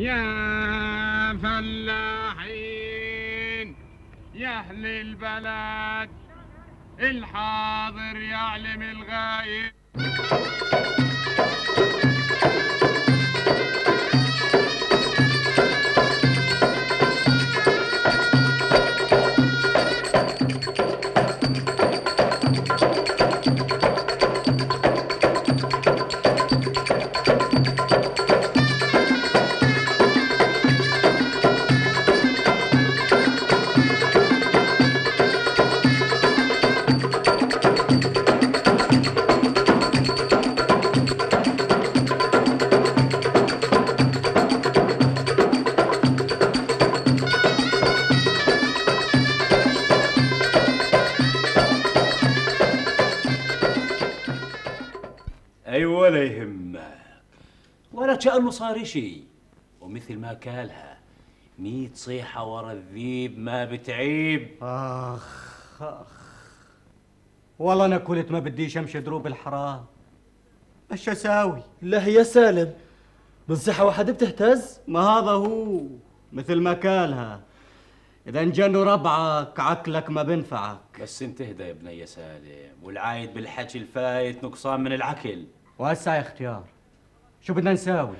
يا فلاحين يا أهل البلد، الحاضر يعلم الغايب. أيوة ولا يهمك، ولا كأنه صار شي، ومثل ما قالها 100 صيحة ورا الذيب ما بتعيب. آخ آخ والله أنا كنت ما بديش أمشي دروب الحرام، إيش أساوي؟ لا يا سالم، من صيحة واحدة بتهتز؟ ما هذا هو، مثل ما قالها إذا انجنوا ربعك عقلك ما بنفعك. بس انت اهدى يا بني يا سالم، والعايد بالحكي الفايت نقصان من العقل. وهسا يا اختيار شو بدنا نساوي؟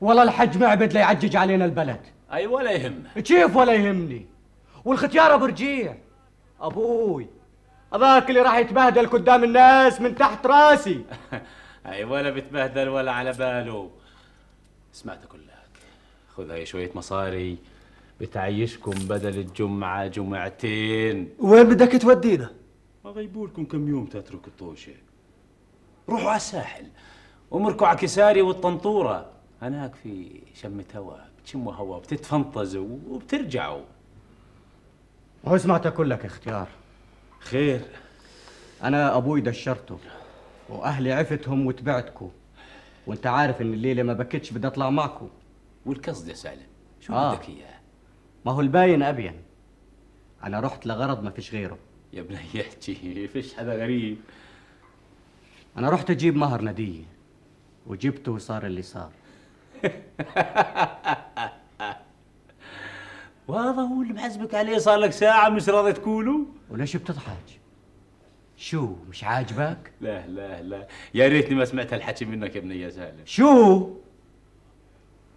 والله الحج معبد ليعجج علينا البلد. اي ولا يهمك كيف، ولا يهمني، والختيار ابو رجيع ابوي، هذاك اللي راح يتبهدل قدام الناس من تحت راسي. اي ولا بتبهدل ولا على باله. سمعتك كلها، خذ هاي شوية مصاري بتعيشكم بدل الجمعة جمعتين. وين بدك تودينا؟ ما غيبولكم كم يوم تتركوا الطوشة، روحوا على الساحل ومركوا على كساري والطنطورة، هناك في شمة هوا، بتشموا هوا بتتفنطزوا وبترجعوا. هو سمعتك كلك اختيار. خير، أنا أبوي دشرته وأهلي عفتهم وتبعتكم، وأنت عارف إن الليلة ما بكتش بدي أطلع معكم. والقصد يا سالم شو بدك إياه؟ ما هو الباين أبين، أنا رحت لغرض ما فيش غيره. يا ابني احكي، فيش حدا غريب. أنا رحت أجيب مهر ندية وجبته وصار اللي صار. وهذا هو اللي محسبك عليه صار لك ساعة مش راضي تقوله؟ وليش بتضحك؟ شو مش عاجبك؟ لا لا لا، يا ريتني ما سمعت هالحكي منك يا ابني يا سالم. شو؟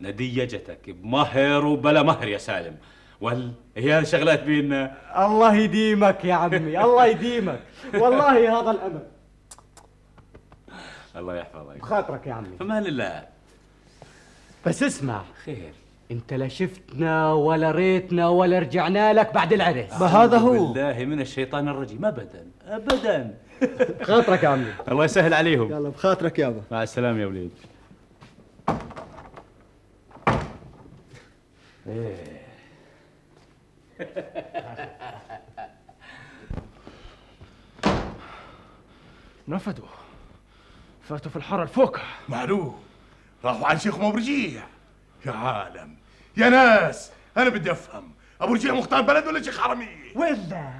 ندية جتك بمهر وبلا مهر يا سالم، هي شغلات بينا. الله يديمك يا عمي، الله يديمك، والله هذا الأمل. الله يحفظك، بخاطرك يا عمي. فمان الله. بس اسمع خير، انت لا شفتنا ولا ريتنا ولا رجعنا لك بعد العرس. ما هذا هو، بالله من الشيطان الرجيم، ابدا ابدا. بخاطرك يا عمي، الله يسهل عليهم. يلا بخاطرك يابا، مع السلامة يا وليد. ايه نفدوا، فاتوا في الحاره الفوكة. معلوم راحوا عن شيخهم ابو رجيع. يا عالم يا ناس، انا بدي افهم، ابو رجيع مختار بلد ولا شيخ حرميه؟ ولا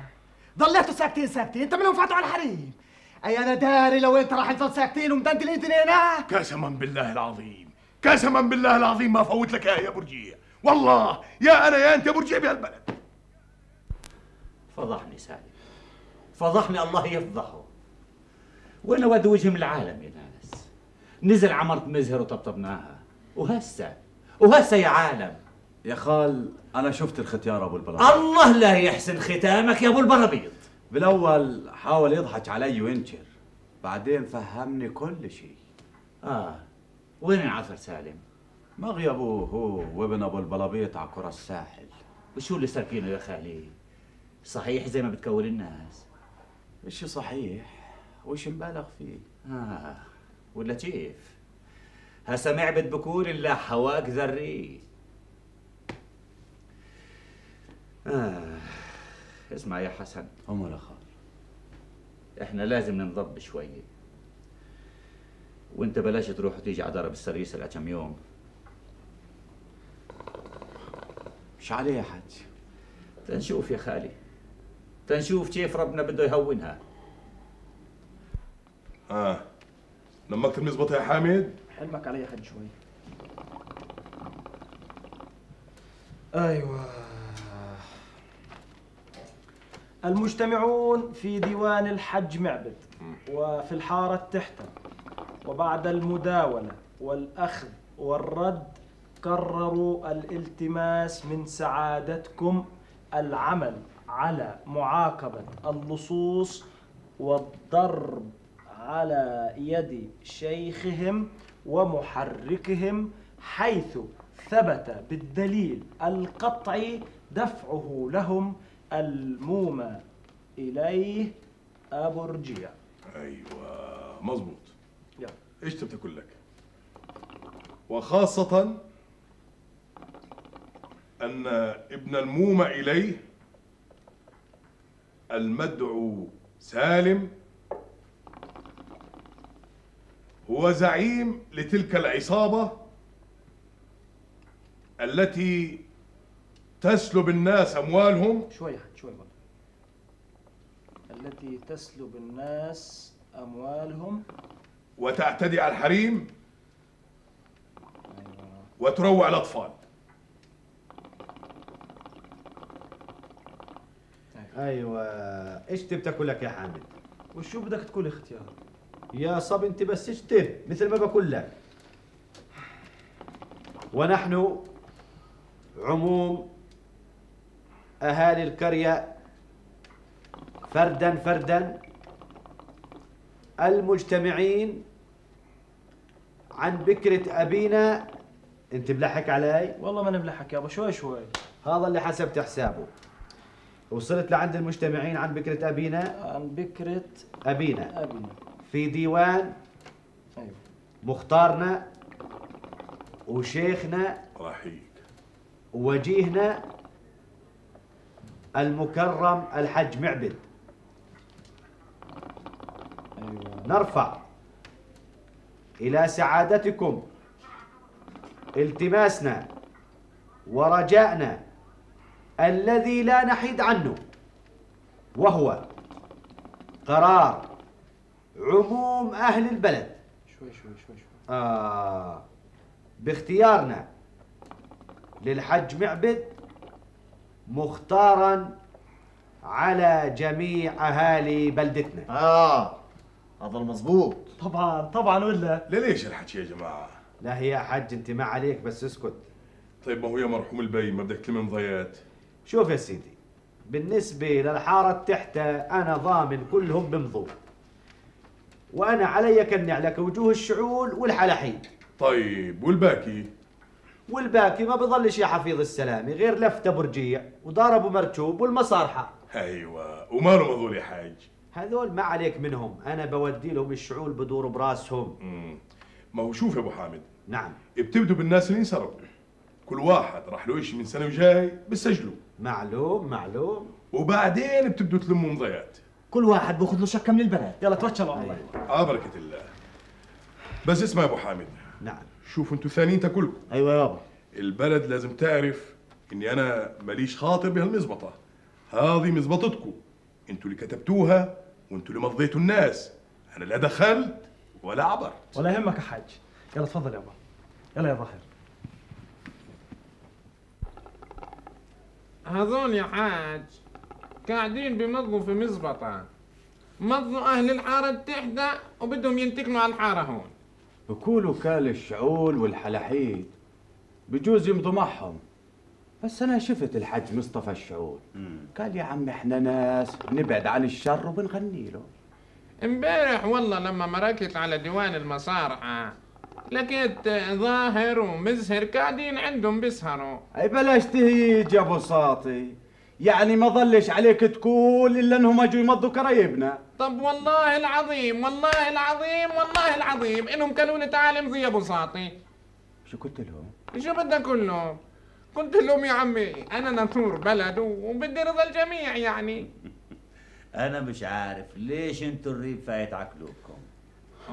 ضليتوا ساكتين ساكتين؟ انت منهم فاتوا على الحريم. اي انا داري لو انت راح تضل ساكتين ومدندل ايدين هنا. قسما بالله العظيم، قسما بالله العظيم ما فوت لك يا ابو رجيع، والله يا انا يا انت ابو رجيع بهالبلد. فضحني سالم، فضحني، الله يفضحه. وانا ودي وجهي من العالم يا ناس، نزل عمرت مزهر وطبطبناها، وهسه يا عالم. يا خال انا شفت الختيار ابو البلبيض. الله لا يحسن ختامك يا ابو البلبيض. بالاول حاول يضحك علي وينكر، بعدين فهمني كل شيء. وين انعثر سالم؟ ما غيابوه هو وابن ابو البلبيط على كرة الساحل. وشو اللي ساركينه يا خالي؟ صحيح زي ما بتكول الناس؟ الشي صحيح وش مبالغ فيه. ولا كيف؟ هسا معبد بكون الا حواك ذري. اسمع يا حسن، امر يا خال، احنا لازم ننضب شوية، وانت بلاش تروح وتيجي على درب السريسة لكم يوم. مش عليه يا حاج، تنشوف يا خالي، تنشوف كيف ربنا بده يهونها. لما اكتر يزبطها يا حامد. حلمك علي يا حاج شوي. أيوة. المجتمعون في ديوان الحج معبد وفي الحارة تحته، وبعد المداولة والأخذ والرد قرروا الالتماس من سعادتكم العمل على معاقبة اللصوص والضرب على يد شيخهم ومحركهم، حيث ثبت بالدليل القطعي دفعه لهم المومى إليه أبو رجيع. أيوة مظبوط. يلا إيش تبتكر لك؟ وخاصة أن ابن المومى إليه المدعو سالم هو زعيم لتلك العصابة التي تسلب الناس أموالهم. شوي والله. التي تسلب الناس أموالهم وتعتدي على الحريم وتروع الأطفال. أيوة إيش تبتكل لك يا حامد؟ وشو بدك تقول اختيار؟ يا صب أنت بس اشتم مثل ما بقول لك. ونحن عموم أهالي القرية فردا فردا المجتمعين عن بكرة أبينا. أنت بلحك علي؟ والله ما نبلحك يابا، شوي هذا اللي حسبت حسابه. وصلت لعند المجتمعين عن بكرة أبينا في ديوان مختارنا وشيخنا ووجيهنا المكرم الحج معبد. نرفع إلى سعادتكم التماسنا ورجائنا الذي لا نحيد عنه، وهو قرار عموم أهل البلد باختيارنا للحج معبد مختارا على جميع أهالي بلدتنا. هذا المظبوط. طبعا ولا ليش الحكي يا جماعة؟ لا هي حج انت ما عليك بس اسكت. طيب ما هو يا مرحوم البي ما بدك تلم مضيات. شوف يا سيدي، بالنسبة للحارة تحت أنا ضامن كلهم بمضوا، وأنا علي كنع لك وجوه الشعول والحلحين. طيب والباقي ما بضلش يا حفيظ السلامي غير لفت أبو رجيع ودار أبو مرتوب والمصارحة. أيوة وماله مظول يا حاج؟ هذول ما عليك منهم، أنا بودي لهم الشعول بدور براسهم. ما هو شوف يا أبو حامد. نعم. بتبدو بالناس اللي انسرقوا كل واحد راح له شيء من سنة وجاي بسجله. معلوم. وبعدين بتبدو تلموا مضيات، كل واحد باخذ له شكة من البلد. يلا توكلوا على الله. بركة الله. بس اسمع يا أبو حامد. نعم. شوفوا أنتوا ثانيين تاكلكم. أيوة يابا. البلد لازم تعرف إني أنا ماليش خاطر بهالمزبطة، هذه مزبطتكم، أنتوا اللي كتبتوها وأنتوا اللي مضيتوا الناس، أنا لا دخلت ولا عبرت. ولا يهمك يا حاج. يلا تفضل يابا. يلا يا ظاهر. هذول يا حاج قاعدين بمضوا في مزبطة، مضوا أهل الحارة التحتة وبدهم ينتقموا على الحارة هون. بقولوا كال الشعول والحلحيد بجوز يمضوا معهم، بس أنا شفت الحج مصطفى الشعول قال يا عم إحنا ناس نبعد عن الشر وبنغني له. امبارح والله لما مركت على ديوان المصارعة لقيت ظاهر ومزهر قاعدين عندهم بيسهروا. أي بلاش تهيج يا أبو ساطي، يعني ما ظلش عليك تقول إلا إنهم أجوا يمضوا قرايبنا. طب والله العظيم إنهم قالوا لي تعال امضي يا أبو ساطي. شو قلت لهم؟ شو بدي أقول لهم؟ قلت لهم يا عمي أنا نثور بلد وبدي رضا الجميع يعني. أنا مش عارف ليش أنتوا الريب فايت على قلوبكم.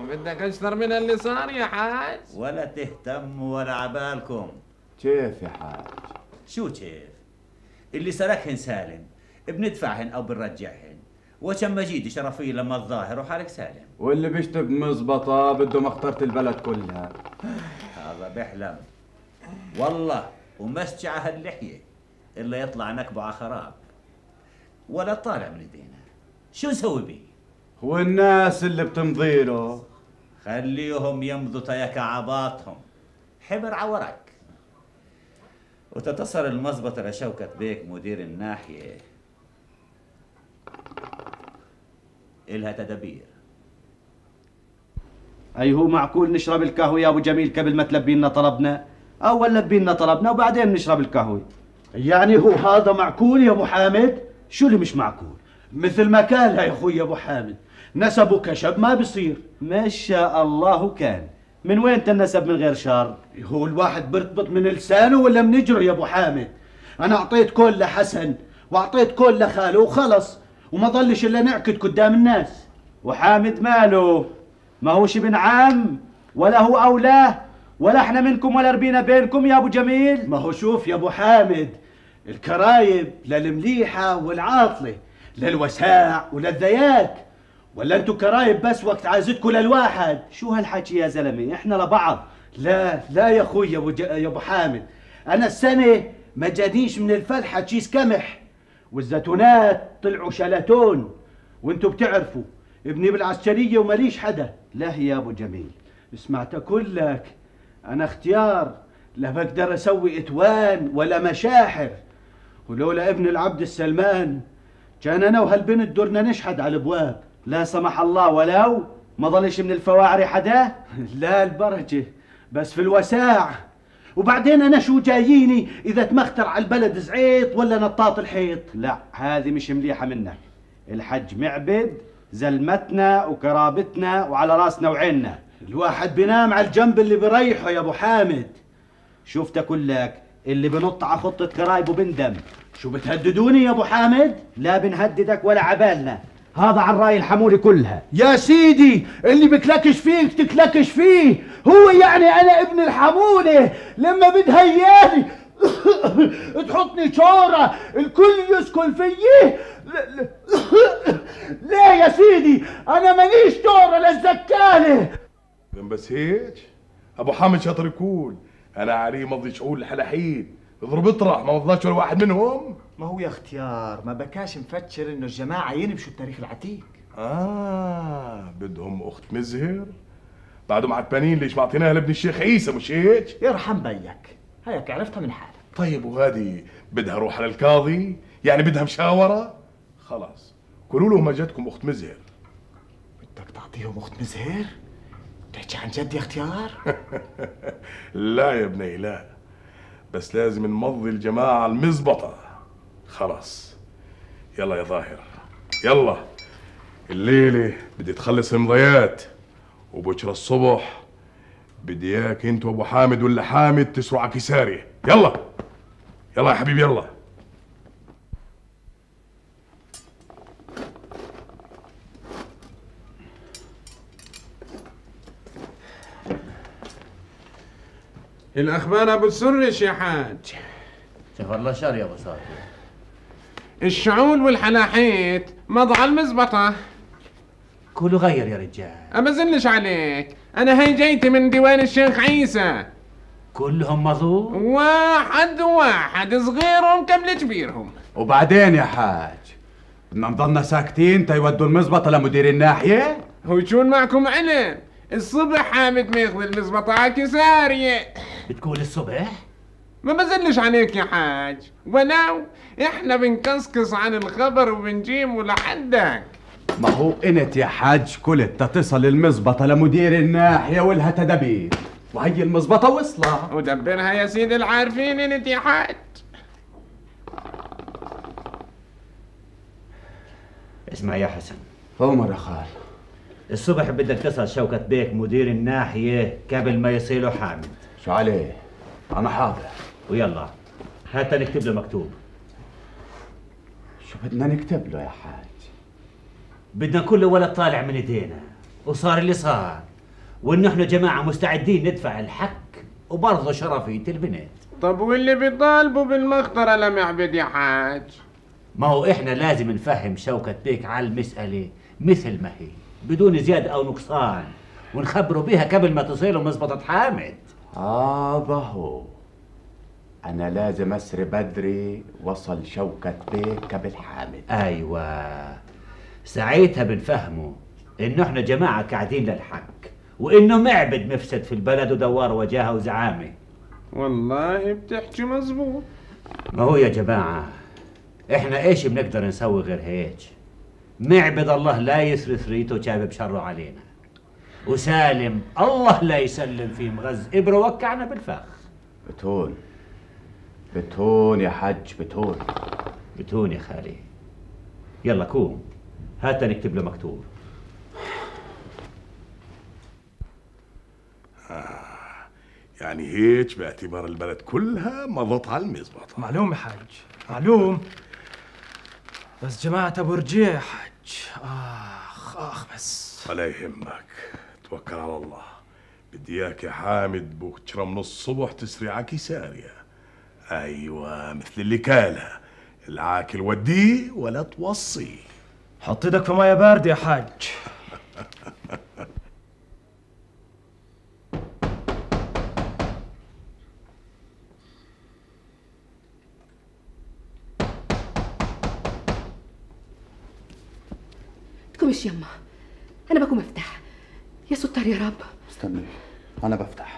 وبدك أكثر من اللي صار يا حاج؟ ولا تهتموا ولا عبالكم. كيف يا حاج؟ شو كيف؟ اللي سرقهن سالم بندفعهن أو بنرجعهن، وكم مجيد شرفية لما الظاهر وحالك سالم. واللي بيشتب مزبطة بده مخطرة البلد كلها. هذا بحلم والله. ومسجع هاللحية إلا يطلع نكبع خراب ولا طالع من ايدينا. شو نسوي بيه؟ والناس اللي بتمضي له خليهم يمضوا تيكعباتهم حبر عورك. وتتصل المزبطة لشوكة بيك مدير الناحية، إلها تدابير. أي هو معقول نشرب القهوة يا أبو جميل قبل ما تلبي لنا طلبنا؟ أول لبي لنا طلبنا وبعدين نشرب القهوة. يعني هو هذا معقول يا أبو حامد؟ شو اللي مش معقول؟ مثل ما قالها يا أخوي أبو حامد، نسب وكشب ما بيصير. ما شاء الله كان. من وين تنسب من غير شر؟ هو الواحد برتبط من لسانه ولا من اجره يا ابو حامد؟ انا اعطيت كل لحسن واعطيت كل لخاله وخلص، وما ضلش الا نعكد قدام الناس. وحامد ماله؟ ما هوش ابن عم ولا هو اولاه، ولا احنا منكم ولا ربينا بينكم يا ابو جميل. ما هو شوف يا ابو حامد، الكرايب للمليحه والعاطله، للوساع وللذياك، ولا انتو كرايب بس وقت عازتكم للواحد؟ شو هالحكي يا زلمه، احنا لبعض. لا لا يا اخوي يا ابو حامد، انا السنه ما جانيش من الفلحه تشيس كمح، والزيتونات طلعوا شلاتون، وانتو بتعرفوا ابني بالعسكريه وماليش حدا. لا يا ابو جميل، سمعت اقول لك انا اختيار، لا بقدر اسوي اتوان ولا مشاحر، ولولا ابن العبد السلمان كان انا وهالبنت دورنا نشحد على الابواب. لا سمح الله ولو ما ضلش من الفواعري حدا. لا البركه بس في الوساع. وبعدين انا شو جاييني اذا تمختر على البلد زعيط ولا نطاط الحيط؟ لا هذه مش مليحه منك. الحج معبد زلمتنا وكرابتنا وعلى راسنا وعيننا. الواحد بينام على الجنب اللي بريحه يا ابو حامد. شفت اقول لك اللي بنط على خطه كرايبه بندم. شو بتهددوني يا ابو حامد؟ لا بنهددك ولا عبالنا، هذا عن راي الحمولي كلها يا سيدي. اللي بكلكش فيك تكلكش فيه هو، يعني انا ابن الحمولي لما بدها اياني تحطني شورة الكل يسكن فيه. لا يا سيدي انا ماليش شورة للزكالة. بس هيك ابو حامد شاطر يكون، انا عليه مضي شعور لحلحين اضرب اطرح، ما مضناش ولا واحد منهم. ما هو يا اختيار ما بكاش مفكر انه الجماعه ينبشوا التاريخ العتيق. بدهم اخت مزهر بعدهم عتبانين ليش ما اعطيناها لابن الشيخ عيسى مش هيك؟ يرحم بيك هيك عرفتها من حالك. طيب وهذه بدها روح على القاضي؟ يعني بدها مشاوره؟ خلاص قولوا له ما جاتكم اخت مزهر. بدك تعطيهم اخت مزهر؟ بتحكي عن جد يا اختيار؟ لا يا ابني لا، بس لازم نمضي الجماعه المزبطه. خلاص يلا يا ظاهر، يلا الليله بدي تخلص المضيات، وبكره الصبح بدي اياك انت وابو حامد ولا حامد تسروا على كساري. يلا يلا يا حبيبي يلا. الاخبار ابو سرش يا حاج؟ شوف الله شر يا ابو سرش. الشعول والحلاحيت مضى المزبطة. كله غير يا رجال. أما زلش عليك، أنا هي جيتي من ديوان الشيخ عيسى. كلهم مضوا؟ واحد واحد، صغيرهم قبل كبيرهم. وبعدين يا حاج بدنا نضلنا ساكتين تيودوا المزبطة لمدير الناحية؟ هو يكون معكم علم، الصبح حامد ما ياخذ المزبطة على كسارية. بتقول الصبح؟ ما بزلش عليك يا حاج، ولو احنا بنكسكس عن الخبر وبنجيبه لحدك. ما هو انت يا حاج كلت تتصل المزبطه لمدير الناحيه ولها تدابير، وهي المزبطه وصلها ودبرها يا سيدي العارفين انت يا حاج. اسمع يا حسن. عمر يا خال، الصبح بدك تصل شوكه بيك مدير الناحيه قبل ما يصيله حامد. شو عليه؟ انا حاضر. ويلا حتى نكتب له مكتوب. شو بدنا نكتب له يا حاج؟ بدنا كل ولد طالع من ايدينا، وصار اللي صار، ونحن جماعه مستعدين ندفع الحق وبرضه شرفيه البنت. طب واللي بيطالبوا بالمخطره لمعبد يا حاج؟ ما هو احنا لازم نفهم شوكه بيك على المساله مثل ما هي بدون زياده او نقصان، ونخبره بها قبل ما تصير له مزبطه حامد. بهو انا لازم اسري بدري وصل شوكة بيك بالحامد. ايوه ساعتها بنفهمه انه احنا جماعة قاعدين للحق وانه معبد مفسد في البلد ودوار وجاهه وزعامه. والله بتحكي مظبوط. ما هو يا جماعة احنا ايش بنقدر نسوي غير هيك؟ معبد الله لا يسري ثريته جايب بشره علينا، وسالم الله لا يسلم فيه مغز ابره وقعنا بالفخ. بتهون بتهون يا حج، بتهون بتهون يا خالي. يلا قوم هات نكتب له مكتوب. يعني هيك باعتبار البلد كلها مضت على المزبطه. معلوم يا حاج معلوم، بس جماعة ابو رجيع يا حاج اخ اخ. بس ولا يهمك، توكل على الله. بدي اياك يا حامد بكره من الصبح تسري عكساريا. ايوه مثل اللي كالها، العاكل وديه ولا توصيه. حط ايدك في ميه بارده يا حاج. تقومش يما، أنا بكون مفتاح. يا ستار يا رب. استني أنا بفتح.